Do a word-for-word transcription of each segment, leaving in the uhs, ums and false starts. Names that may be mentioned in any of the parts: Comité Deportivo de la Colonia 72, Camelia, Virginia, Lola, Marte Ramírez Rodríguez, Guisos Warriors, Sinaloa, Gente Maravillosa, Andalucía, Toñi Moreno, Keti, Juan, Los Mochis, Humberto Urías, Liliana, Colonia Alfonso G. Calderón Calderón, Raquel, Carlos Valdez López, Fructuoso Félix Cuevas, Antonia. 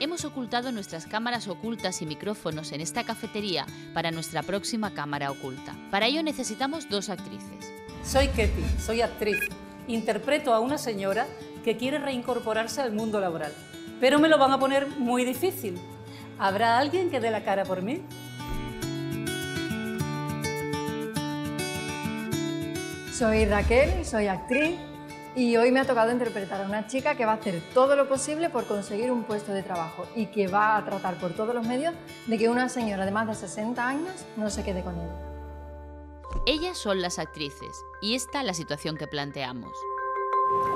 Hemos ocultado nuestras cámaras ocultas y micrófonos en esta cafetería para nuestra próxima cámara oculta. Para ello necesitamos dos actrices. Soy Keti, soy actriz. Interpreto a una señora que quiere reincorporarse al mundo laboral. Pero me lo van a poner muy difícil. ¿Habrá alguien que dé la cara por mí? Soy Raquel, soy actriz y hoy me ha tocado interpretar a una chica que va a hacer todo lo posible por conseguir un puesto de trabajo y que va a tratar por todos los medios de que una señora de más de sesenta años no se quede con él. Ellas son las actrices y esta es la situación que planteamos.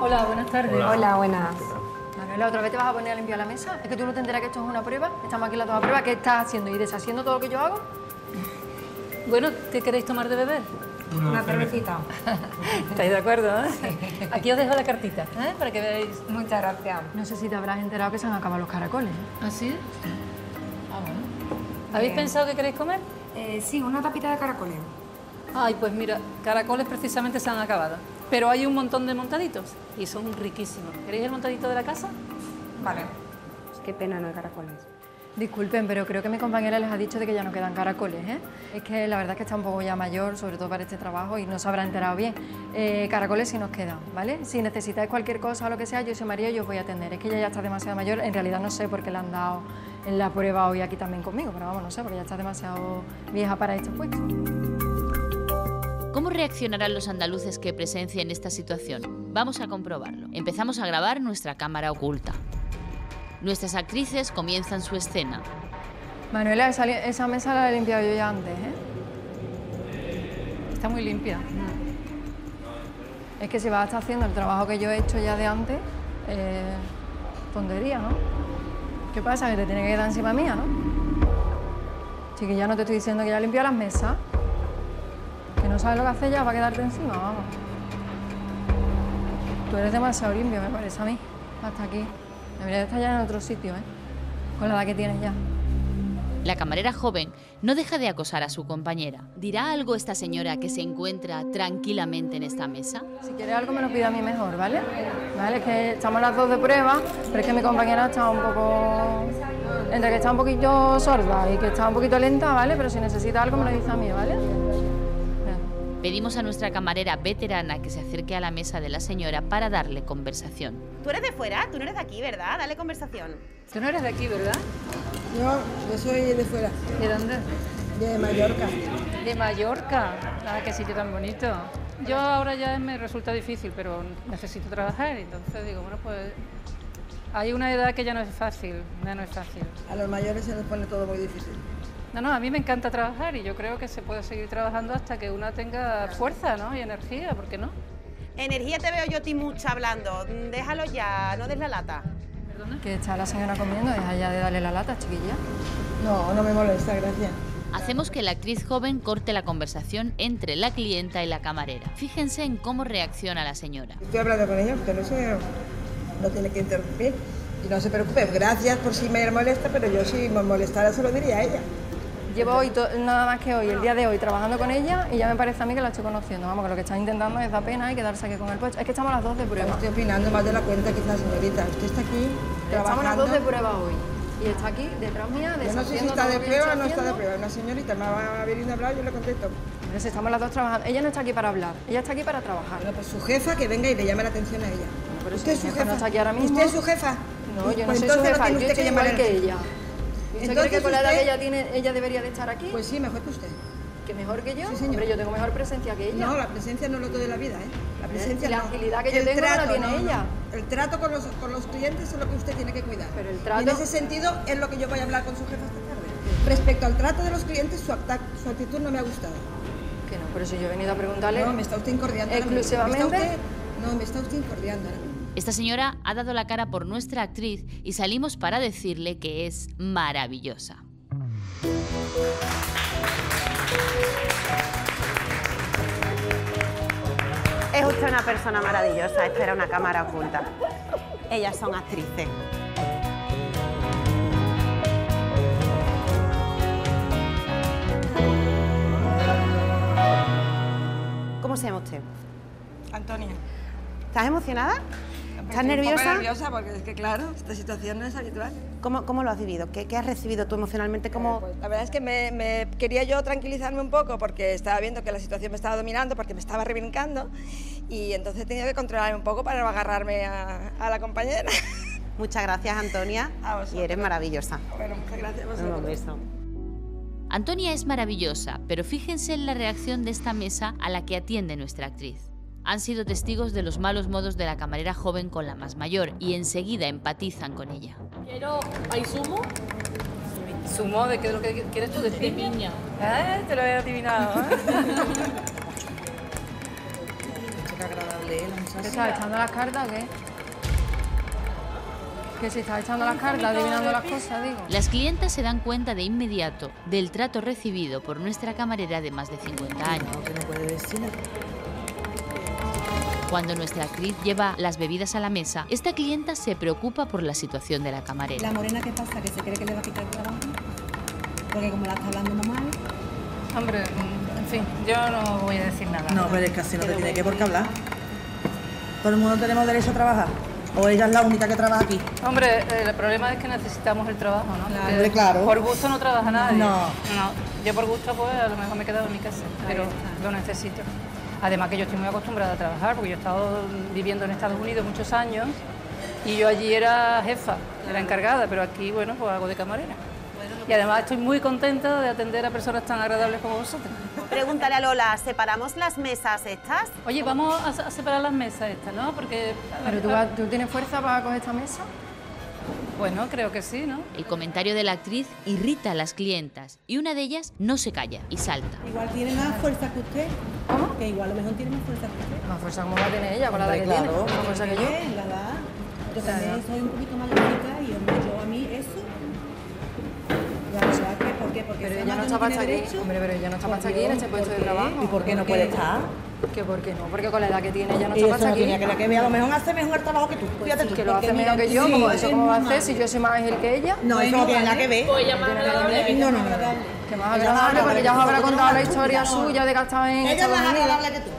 Hola, buenas tardes. Hola, Hola buenas. Manuela, ¿otra vez te vas a poner a limpiar la mesa? ¿Es que tú no te enteras que esto es una prueba? Estamos aquí en la toda prueba. ¿Qué estás haciendo? ¿Y deshaciendo todo lo que yo hago? Bueno, ¿qué queréis tomar de beber? Una, Una cervecita. ¿Estáis de acuerdo? ¿Eh? Sí. Aquí os dejo la cartita, ¿eh? Para que veáis. Muchas gracias. No sé si te habrás enterado que se han acabado los caracoles. ¿Ah, sí? Ah, bueno. ¿Habéis Bien. pensado que queréis comer? Eh, sí, una tapita de caracoles. Ay, pues mira, caracoles precisamente se han acabado. Pero hay un montón de montaditos y son riquísimos. ¿Queréis el montadito de la casa? Vale. Pues qué pena no hay caracoles. Disculpen, pero creo que mi compañera les ha dicho de que ya no quedan caracoles, ¿eh? Es que la verdad es que está un poco ya mayor, sobre todo para este trabajo, y no se habrá enterado bien. Eh, caracoles sí nos quedan, ¿vale? Si necesitáis cualquier cosa o lo que sea, yo soy María y os voy a atender. Es que ella ya está demasiado mayor, en realidad no sé por qué la han dado en la prueba hoy aquí también conmigo, pero vamos, no sé, porque ya está demasiado vieja para estos puestos. ¿Cómo reaccionarán los andaluces que presencien esta situación? Vamos a comprobarlo. Empezamos a grabar nuestra cámara oculta. Nuestras actrices comienzan su escena. Manuela, esa, esa mesa la he limpiado yo ya antes, ¿eh? Está muy limpia. Mm. Es que si vas a estar haciendo el trabajo que yo he hecho ya de antes, eh, tontería, ¿no? ¿Qué pasa? Que te tiene que quedar encima mía, ¿no? Chiquilla, no te estoy diciendo que ya he limpiado las mesas. Que no sabes lo que hace ya, va a quedarte encima, vamos. Tú eres demasiado limpio, me parece a mí. Hasta aquí. Debería estar ya en otro sitio, ¿eh? Con la edad que tienes ya. La camarera joven no deja de acosar a su compañera. ¿Dirá algo esta señora que se encuentra tranquilamente en esta mesa? Si quiere algo me lo pide a mí mejor, ¿vale? Vale, es que estamos las dos de prueba, pero es que mi compañera está un poco... Entre que está un poquito sorda y que está un poquito lenta, ¿vale? Pero si necesita algo me lo dice a mí, ¿vale? Bien. Pedimos a nuestra camarera veterana que se acerque a la mesa de la señora para darle conversación. Tú eres de fuera, tú no eres de aquí, ¿verdad? Dale conversación. Tú no eres de aquí, ¿verdad? No, yo soy de fuera. ¿De dónde? De Mallorca. ¿De Mallorca? Ah, qué sitio tan bonito. Yo ahora ya me resulta difícil, pero necesito trabajar, entonces digo, bueno, pues... Hay una edad que ya no es fácil, ya no es fácil. A los mayores se les pone todo muy difícil. No, no, a mí me encanta trabajar y yo creo que se puede seguir trabajando hasta que una tenga fuerza, ¿no? Y energía, ¿por qué no? Energía te veo yo ti mucha hablando. Déjalo ya, no des la lata. ¿Perdona? Que está la señora comiendo, deja ya de darle la lata, chiquilla. No, no me molesta, gracias. Hacemos que la actriz joven corte la conversación entre la clienta y la camarera. Fíjense en cómo reacciona la señora. Estoy hablando con ella, usted no se, no tiene que interrumpir. Y no se preocupe, gracias por si me molesta, pero yo si me molestara se lo diría a ella. Llevo hoy nada más que hoy, el día de hoy, trabajando con ella y ya me parece a mí que la estoy conociendo. Vamos, que lo que está intentando es da pena y quedarse aquí con el pocho. Es que estamos las dos de prueba. Estoy opinando más de la cuenta que está señorita. Usted está aquí trabajando. Estamos las dos de prueba hoy. Y está aquí, detrás mía, deshaciendo. Yo no sé si está de prueba o no está de prueba. Una señorita me va a venir a hablar y yo le contesto. Entonces estamos las dos trabajando. Ella no está aquí para hablar, ella está aquí para trabajar. Bueno, pues su jefa que venga y le llame la atención a ella. Pero usted es su jefa. No está aquí ahora mismo. ¿Usted es su jefa? No, yo no soy su jefa. Yo estoy igual que ella. ¿Usted Entonces, cree que con la edad que ella tiene, ella debería de estar aquí? Pues sí, mejor que usted. ¿Que mejor que yo? Sí, señor. Hombre, yo tengo mejor presencia que ella. No, la presencia no es lo todo de la vida, ¿eh? La presencia la no. agilidad que el yo tengo trato, no la tiene no, ella. No. El trato con los, con los clientes es lo que usted tiene que cuidar. Pero el trato... Y en ese sentido es lo que yo voy a hablar con su jefa esta tarde. Respecto al trato de los clientes, su, su actitud no me ha gustado. Que no, pero si yo he venido a preguntarle... No, me está usted incordiando. ¿Exclusivamente? Me está usted, no, me está usted incordiando ahora mismo. Esta señora ha dado la cara por nuestra actriz y salimos para decirle que es maravillosa. Es usted una persona maravillosa, esto era una cámara oculta. Ellas son actrices. ¿Cómo se llama usted? Antonia. ¿Estás emocionada? ¿Estás nerviosa? Estoy nerviosa porque es que, claro, esta situación no es habitual. ¿Cómo, cómo lo has vivido? ¿Qué, qué has recibido tú emocionalmente? ¿Cómo... Eh, pues, la verdad es que me, me quería yo tranquilizarme un poco porque estaba viendo que la situación me estaba dominando, porque me estaba rebrincando, y entonces tenía que controlarme un poco para no agarrarme a, a la compañera. Muchas gracias, Antonia, y eres maravillosa. Bueno, muchas gracias a vosotros. Un beso. Antonia es maravillosa, pero fíjense en la reacción de esta mesa a la que atiende nuestra actriz. Han sido testigos de los malos modos de la camarera joven con la más mayor y enseguida empatizan con ella. Quiero... ¿Hay zumo? ¿Zumo? ¿De qué es lo que quieres tú decir? De piña. ¿Eh? Te lo había adivinado, ¿eh? Qué agradable, ¿eh? ¿Te estás echando las cartas o qué? Que se está echando las cartas, adivinando las cosas, digo. Las clientas se dan cuenta de inmediato del trato recibido por nuestra camarera de más de cincuenta años. Cuando nuestra actriz lleva las bebidas a la mesa, esta clienta se preocupa por la situación de la camarera. ¿La morena qué pasa? ¿Que se cree que le va a quitar el trabajo? Porque como la está hablando mamá... Hombre, en fin, yo no voy a decir nada. No, pero es que así no te tiene que por qué hablar. Todo el mundo tenemos derecho a trabajar. ¿O ella es la única que trabaja aquí? Hombre, eh, el problema es que necesitamos el trabajo, ¿no? Claro. Hombre, claro. Por gusto no trabaja nadie. No. No. Yo por gusto, pues, a lo mejor me he quedado en mi casa, pero lo necesito. Además que yo estoy muy acostumbrada a trabajar, porque yo he estado viviendo en Estados Unidos muchos años y yo allí era jefa, era encargada, pero aquí, bueno, pues hago de camarera. Y además estoy muy contenta de atender a personas tan agradables como vosotros. Pregúntale a Lola, ¿separamos las mesas estas? Oye, vamos a separar las mesas estas, ¿no? Porque... ¿Pero tú, vas, tú tienes fuerza para coger esta mesa? Bueno, creo que sí, ¿no? El comentario de la actriz irrita a las clientas y una de ellas no se calla y salta. Igual tiene más fuerza que usted. ¿Cómo? Que igual a lo mejor tiene más fuerza que usted. Más fuerza como la tiene ella, con la edad que tiene. Más fuerza que yo. La edad. Yo también soy un poquito más chica y yo a mí eso... ¿Por qué? Porque pero ella no está para estar aquí. Hombre, pero ella no está para estar aquí en este puesto de trabajo. ¿Y por qué no puede estar? ¿Qué por qué no? Porque con la edad que tiene ella no está para estar aquí. Que la que vea a lo mejor hace mejor trabajo que tú. Fíjate tú. Que lo hace mejor que yo, como eso cómo va a hacer si yo soy más ágil que ella. No, eso no tiene nada que ver. No, no, no. Que más agradable porque ella os habrá contado la historia suya de gastar en ella. Ella es más agradable que tú.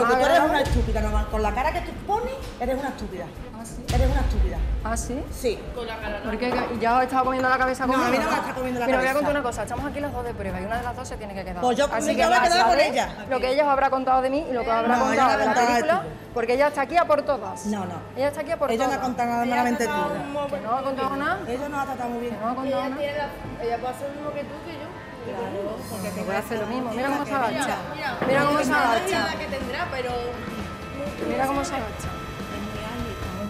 Porque tú eres una estúpida, nomás. Con la cara que tú pones, eres una estúpida. ¿Ah, sí? Eres una estúpida. ¿Ah, sí? Sí. Con la cara. Porque ya os estaba comiendo la cabeza con... No, a mí no me está comiendo la cabeza. Pero voy a contar una cosa. Estamos aquí las dos de prueba y una de las dos se tiene que quedar. Pues yo me voy a quedar con ella. Lo que ella os habrá contado de mí y lo que os habrá contado de la película. Porque ella está aquí a por todas. No, no. Ella está aquí a por todas. Ella no ha contado nada malamente tú. Que no ha contado nada. Ella no ha tratado muy bien. No ha contado nada. Ella puede hacer lo mismo que tú, que yo. Claro, porque te voy a hacer lo mismo. Mira cómo se agacha. Mira cómo se agacha. Mira cómo se agacha.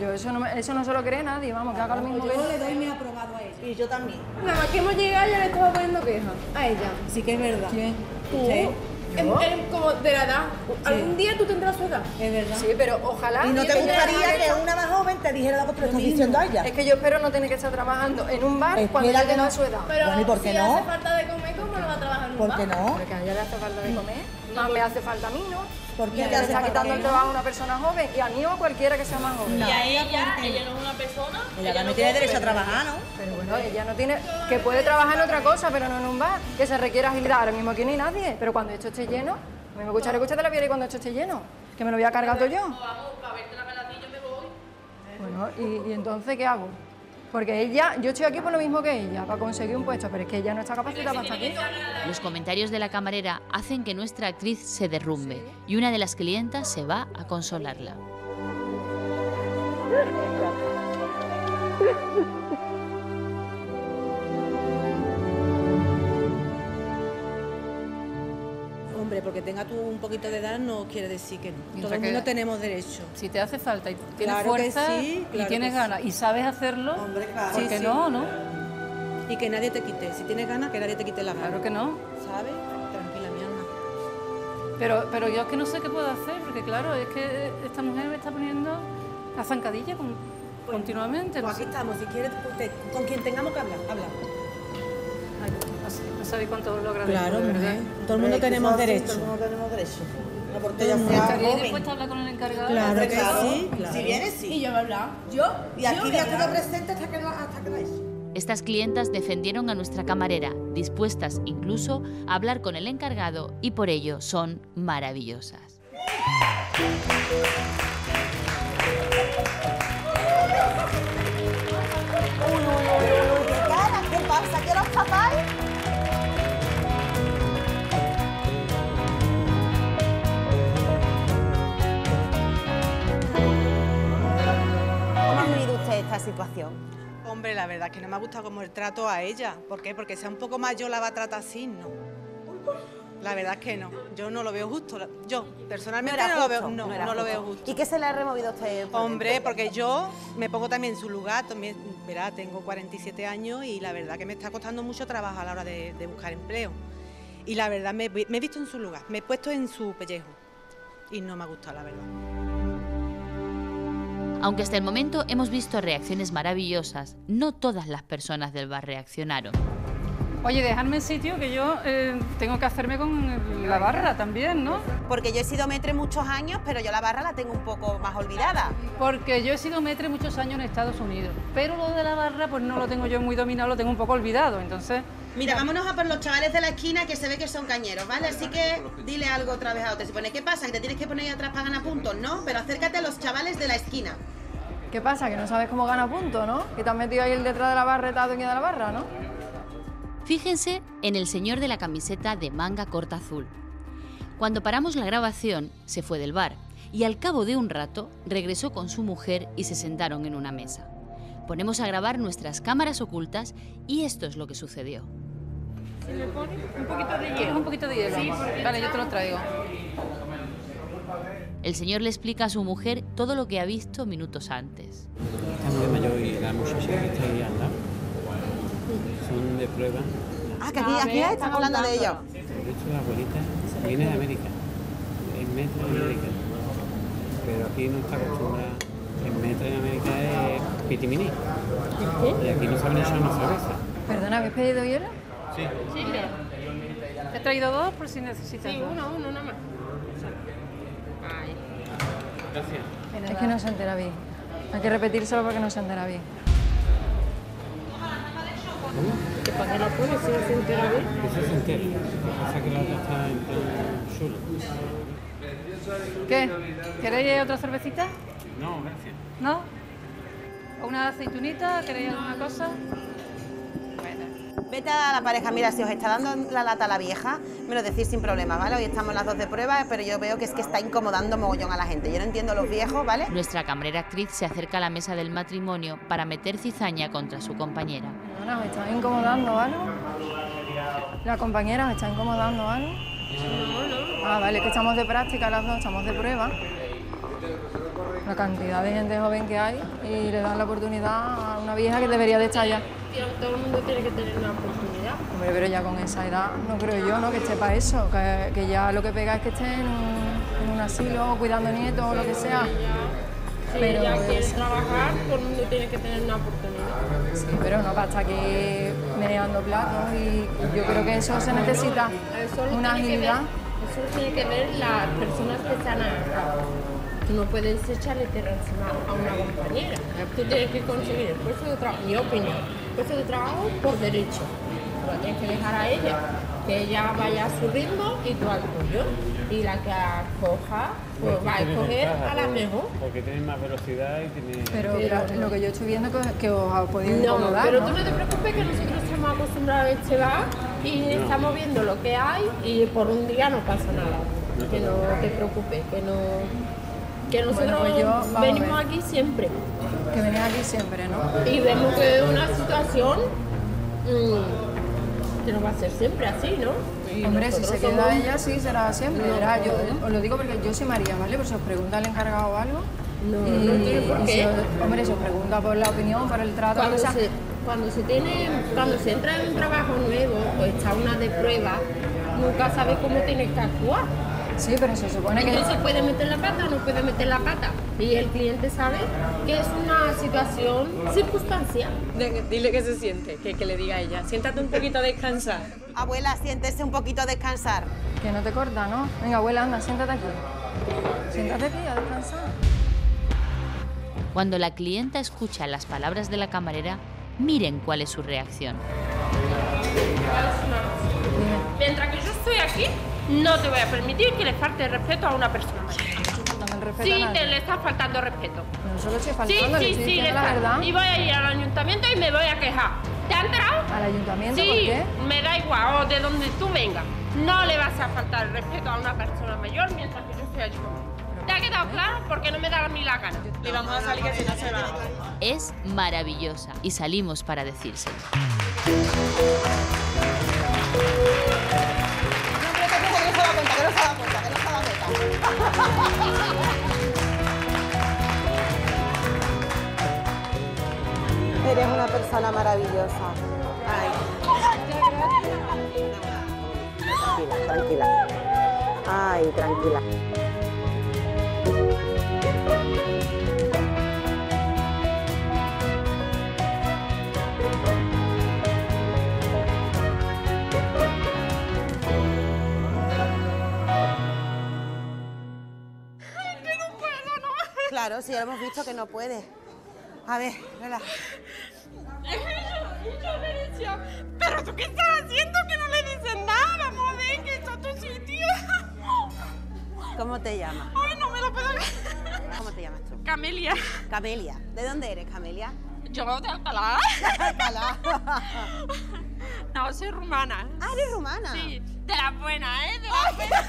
Yo eso no, eso no se lo cree nadie, vamos, que haga lo mismo que yo. Yo le doy mi aprobado a ella. Y yo también. Nada más que hemos llegado ya le estaba poniendo queja a ella. Sí que es verdad. ¿Quién? Tú. ¿Sí? En, en, como de la edad. Sí. Algún día tú tendrás su edad. Es verdad. Sí, pero ojalá... ¿Y no te gustaría que una más joven te dijera lo que tú estás diciendo a ella? Es que yo espero no tener que estar trabajando en un bar es cuando ella tenga no. su edad. Pero bueno, ¿y por qué si no? hace falta de comer, ¿cómo no va a trabajar en un bar? ¿Por qué no? Porque a ella le hace falta de comer, no me hace falta a mí, ¿no? ¿Por qué le hace falta quitando el trabajo a una persona joven y a mí o a cualquiera que sea más joven? No. Y a ella, ella no es una persona... Ella, ella no tiene derecho a trabajar, ¿no? Pero bueno, ella no tiene... Que puede trabajar en otra cosa, pero no en un bar, que se requiere agilidad. Ahora mismo aquí no hay nadie, pero cuando esto esté lleno... A mí me escucharé, escúchate la piedra y cuando esto esté lleno, que me lo voy a cargar todo yo. Bueno, y, y entonces, ¿qué hago? Porque ella, yo estoy aquí por lo mismo que ella, para conseguir un puesto, pero es que ella no está capacitada para estar aquí. Los comentarios de la camarera hacen que nuestra actriz se derrumbe, ¿sí? Y una de las clientas se va a consolarla. Hombre, porque tenga tú un poquito de edad no quiere decir que no. Todo el mundo tenemos derecho. Si te hace falta y tienes claro fuerza que sí, claro y tienes ganas sí. y sabes hacerlo, hombre, claro. porque sí, sí. no, ¿no? Y que nadie te quite. Si tienes ganas, que nadie te quite la gana. Claro que no. ¿Sabes? Tranquila, mi alma. Pero, pero yo es que no sé qué puedo hacer, porque claro, es que esta mujer me está poniendo a zancadilla con, pues, continuamente. Pues no aquí sé. estamos, si quieres, usted, con quien tengamos que hablar, hablamos. No sabéis cuánto lo agradezco. Claro, hombre. Todo el mundo tenemos derecho. Todo el mundo tenemos derecho. La portella fue a joven. ¿Estarías dispuesta a hablar con el encargado? Claro que sí. Si viene, sí. Y yo me he hablado. Yo, y aquí ya quedó presente hasta que lo veis. Estas clientas defendieron a nuestra camarera, dispuestas incluso a hablar con el encargado, y por ello son maravillosas. situación? Hombre, la verdad es que no me ha gustado como el trato a ella. ¿Por qué? Porque sea un poco más yo la va a tratar así, no. La verdad es que no. Yo no lo veo justo. Yo, personalmente, no, no, lo, veo, no, no, no lo veo justo. ¿Y qué se le ha removido a usted? Hombre, porque yo me pongo también en su lugar. También, verá, tengo cuarenta y siete años y la verdad que me está costando mucho trabajo a la hora de, de buscar empleo. Y la verdad, me, me he visto en su lugar, me he puesto en su pellejo. Y no me ha gustado, la verdad. Aunque hasta el momento hemos visto reacciones maravillosas, no todas las personas del bar reaccionaron. Oye, dejadme en sitio, que yo eh, tengo que hacerme con la barra también, ¿no? Porque yo he sido metre muchos años, pero yo la barra la tengo un poco más olvidada. Porque yo he sido metre muchos años en Estados Unidos, pero lo de la barra pues no lo tengo yo muy dominado, lo tengo un poco olvidado, entonces... Mira, vámonos a por los chavales de la esquina que se ve que son cañeros, ¿vale? Así que dile algo otra vez a otro. Se pone, ¿qué pasa? ¿Que te tienes que poner ahí atrás para ganar puntos? No, pero acércate a los chavales de la esquina. ¿Qué pasa? Que no sabes cómo gana puntos, ¿no? Que te has metido ahí el detrás de la barra, de la dueña de la barra, ¿no? Fíjense en el señor de la camiseta de manga corta azul. Cuando paramos la grabación, se fue del bar y al cabo de un rato regresó con su mujer y se sentaron en una mesa. Ponemos a grabar nuestras cámaras ocultas y esto es lo que sucedió. ¿Se le pone un poquito de hielo? ¿Quieres un poquito de hielo? Sí, porque... Vale, yo te lo traigo. El señor le explica a su mujer todo lo que ha visto minutos antes. Son de prueba. Ah, que aquí, aquí están hablando de ellos. De hecho, la abuelita viene de América, es metra en América. Pero aquí no está acostumbrada. En metra en América es pitiminí. ¿Qué? Y aquí no saben echar más cerveza. ¿Perdona, habéis pedido hielo? Sí. Sí, claro. Te he traído dos por si necesitas. Sí, uno, uno, nada más. Ay. Gracias. Es que no se entera bien. Hay que repetírselo porque no se entera bien. ¿Que para qué la pone si no se entera bien? Que se entera. Pasa que la otra está en suelo. ¿Qué? ¿Queréis otra cervecita? No, gracias. ¿No? ¿O una aceitunita? ¿Queréis alguna cosa? Vete a la pareja, mira, si os está dando la lata a la vieja, me lo decís sin problema, ¿vale? Hoy estamos las dos de prueba, pero yo veo que es que está incomodando mogollón a la gente. Yo no entiendo a los viejos, ¿vale? Nuestra camarera actriz se acerca a la mesa del matrimonio para meter cizaña contra su compañera. Bueno, me están incomodando, ¿vale? La compañera me está incomodando, ¿vale? Ah, vale, que estamos de práctica las dos, estamos de prueba. La cantidad de gente joven que hay y le dan la oportunidad a una vieja que debería de estar ya. Todo el mundo tiene que tener una oportunidad. Hombre, pero ya con esa edad no creo yo, ¿no?, que esté para eso, que, que ya lo que pega es que esté en un, en un asilo, cuidando nietos o lo que sea. Si pero ya quiere trabajar, todo el mundo tiene que tener una oportunidad. Sí, pero no basta que meneando platos y yo creo que eso se necesita, eso una agilidad. Eso tiene que ver las personas que están a... Tú no puedes echarle tierra encima a una compañera. Tú tienes que conseguir el puesto de trabajo, mi opinión, el puesto de trabajo por derecho. Tú lo tienes que dejar a ella, que ella vaya a su ritmo y tú al tuyo. Y la que coja, pues va a escoger a la mejor. Porque tienes más velocidad y tienes... Pero, pero lo que yo estoy viendo es que os ha podido incomodar, ¿no? Pero tú no te preocupes, que nosotros estamos acostumbrados a este bar y no. Estamos viendo lo que hay y por un día no pasa nada. No, que no te preocupes, que no... Que nosotros bueno, pues yo, venimos aquí siempre. Que venís aquí siempre, ¿no? Y vemos que es una situación mmm, que no va a ser siempre así, ¿no? Y hombre, si se somos... queda ella, sí, será siempre. No, verá, no, yo no. Os lo digo porque yo soy María, ¿vale? Por si os pregunta el encargado o algo. No, y, no tiene por qué. Si os, hombre, si os pregunta por la opinión, por el trato, cuando o sea... se, cuando se tiene, cuando se entra en un trabajo nuevo, pues está una de prueba, nunca sabes cómo tienes que actuar. Sí, pero se supone que... Entonces puede meter la pata o no puede meter la pata. Y el cliente sabe que es una situación circunstancial. Dile que se siente, que, que le diga a ella. Siéntate un poquito a descansar. Abuela, siéntese un poquito a descansar. Que no te corta, ¿no? Venga, abuela, anda, siéntate aquí. Siéntate aquí a descansar. Cuando la clienta escucha las palabras de la camarera, miren cuál es su reacción. Mientras que yo estoy aquí... No te voy a permitir que le falte respeto a una persona. No me sí, a te le está faltando respeto. No, solo estoy faltando, sí, sí, sí, le la verdad. Y voy a ir al ayuntamiento y me voy a quejar. ¿Te han enterado? ¿Al ayuntamiento? Sí, ¿por qué? Me da igual, o de donde tú vengas. No le vas a faltar el respeto a una persona mayor mientras que yo estoy allí. ¿Te ha quedado claro? Porque no me da ni la gana. Le vamos a salir que si no se va. Es maravillosa y salimos para decírselo. Eres una persona maravillosa. Ay. Tranquila, tranquila. Ay, tranquila. Claro, sí, ya hemos visto que no puede. A ver, Lola. Yo, yo le decía, pero tú qué estás haciendo que no le dices nada, vamos a ver que está tu sitio. ¿Cómo te llamas? Ay, no me lo puedo creer. ¿Cómo te llamas tú? Camelia. Camelia. ¿De dónde eres, Camelia? Yo de Alcalá. Alcalá. No, soy rumana. Ah, ¿eres rumana? Sí, de las buenas, ¿eh? De las buenas.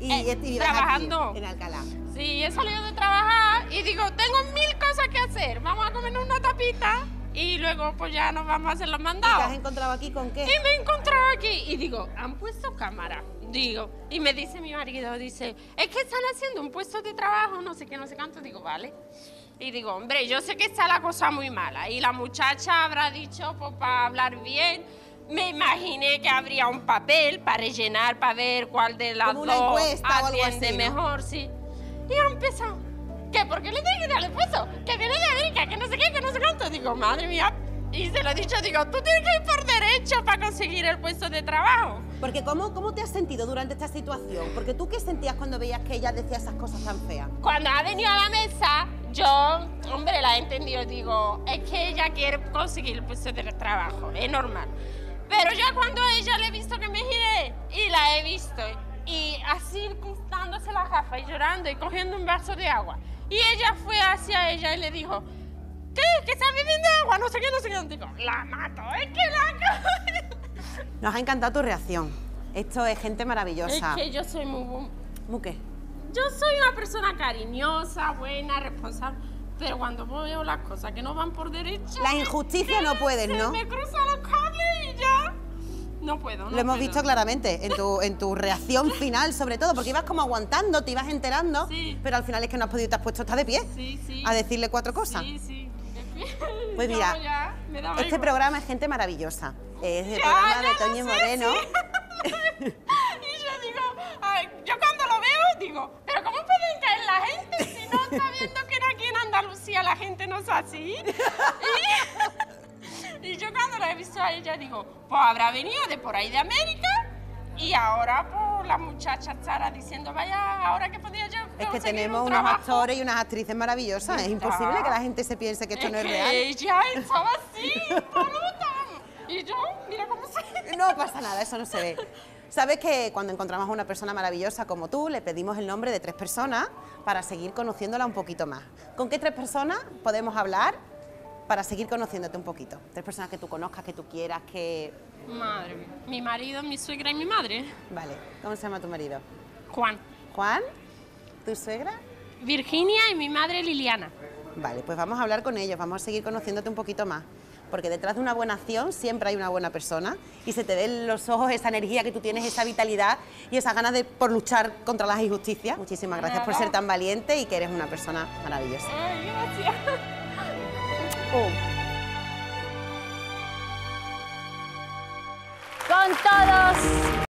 Y eh, estoy trabajando aquí, en Alcalá. Sí, he salido de trabajar y digo, tengo mil cosas que hacer. Vamos a comer una tapita y luego pues ya nos vamos a hacer los mandados. ¿Y te has encontrado aquí con qué? Y me he encontrado aquí y digo, han puesto cámara. Digo, y me dice mi marido, dice, es que están haciendo un puesto de trabajo, no sé qué, no sé cuánto. Digo, vale. Y digo, hombre, yo sé que está la cosa muy mala. Y la muchacha habrá dicho, pues para hablar bien, me imaginé que habría un papel para rellenar, para ver cuál de las dos atiende mejor, sí. Y han empezado. ¿Qué? ¿Por qué le tengo que darle puesto? Que viene de América, que no sé qué, que no sé cuánto. Digo, madre mía. Y se lo he dicho, digo, tú tienes que ir por derecho para conseguir el puesto de trabajo. Porque ¿cómo, cómo te has sentido durante esta situación? Porque ¿tú qué sentías cuando veías que ella decía esas cosas tan feas? Cuando ha venido a la mesa, yo, hombre, la he entendido. Digo, es que ella quiere conseguir el puesto de trabajo, es normal. Pero ya cuando a ella le he visto que me giré y la he visto, y así quitándose la gafa y llorando y cogiendo un vaso de agua. Y ella fue hacia ella y le dijo, ¿qué? ¿Que estás bebiendo agua? No sé qué, no sé qué. Digo, la mato, es que la... Nos ha encantado tu reacción. Esto es gente maravillosa. Es que yo soy muy... ¿Muy qué? Yo soy una persona cariñosa, buena, responsable. Pero cuando veo las cosas que no van por derecho... La injusticia no pueden, ¿no? Me cruzan los cables y ya... No puedo, no Lo hemos puedo. visto claramente en tu, en tu reacción final, sobre todo, porque ibas como aguantando, te ibas enterando, sí. Pero al final es que no has podido, te has puesto, estás de pie, sí, sí. A decirle cuatro cosas. Sí, sí. Pues mira, no, ya, me daba este igual. Programa es gente maravillosa. Es el ya, programa ya de Toñi Moreno. Sí. Y yo digo, ay, yo cuando lo veo digo, pero ¿cómo pueden caer la gente si no está viendo que aquí en Andalucía la gente no es así? Y, y yo cuando la he visto a ella digo, pues habrá venido de por ahí de América y ahora pues la muchacha estará diciendo, vaya, ahora que podía yo... Es que tenemos un unos actores y unas actrices maravillosas, es imposible que la gente se piense que esto es no es que real. Ella estaba así, y yo, mira cómo se... No pasa nada, eso no se ve. Sabes que cuando encontramos a una persona maravillosa como tú, le pedimos el nombre de tres personas para seguir conociéndola un poquito más. ¿Con qué tres personas podemos hablar para seguir conociéndote un poquito? Tres personas que tú conozcas, que tú quieras, que... Madre mía. Mi marido, mi suegra y mi madre. Vale. ¿Cómo se llama tu marido? Juan. ¿Juan? ¿Tu suegra? Virginia y mi madre Liliana. Vale, pues vamos a hablar con ellos, vamos a seguir conociéndote un poquito más. Porque detrás de una buena acción siempre hay una buena persona y se te ven los ojos esa energía que tú tienes, esa vitalidad y esas ganas de por luchar contra las injusticias. Muchísimas gracias por ser tan valiente y que eres una persona maravillosa. Ay, gracias. Oh. Con todos.